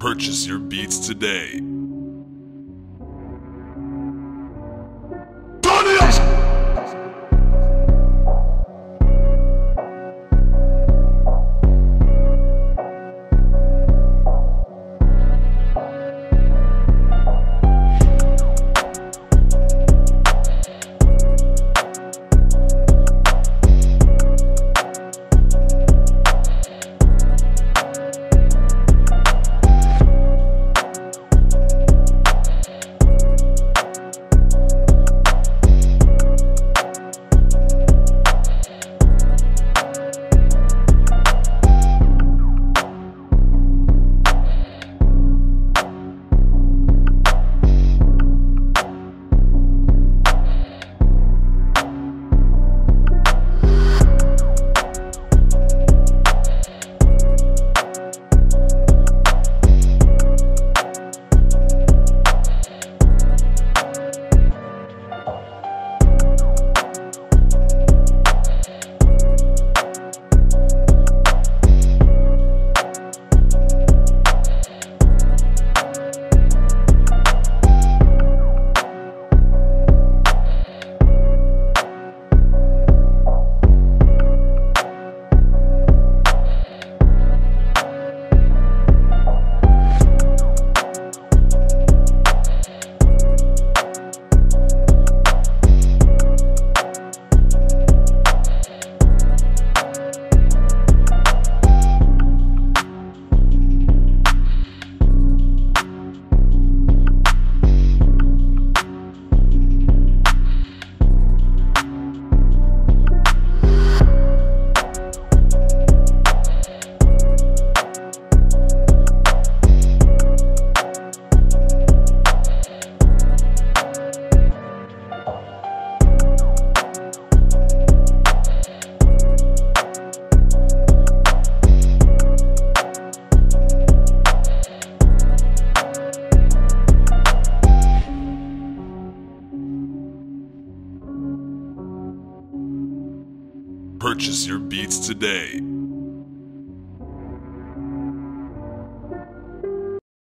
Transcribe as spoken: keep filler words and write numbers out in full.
Purchase your beats today. Purchase your beats today.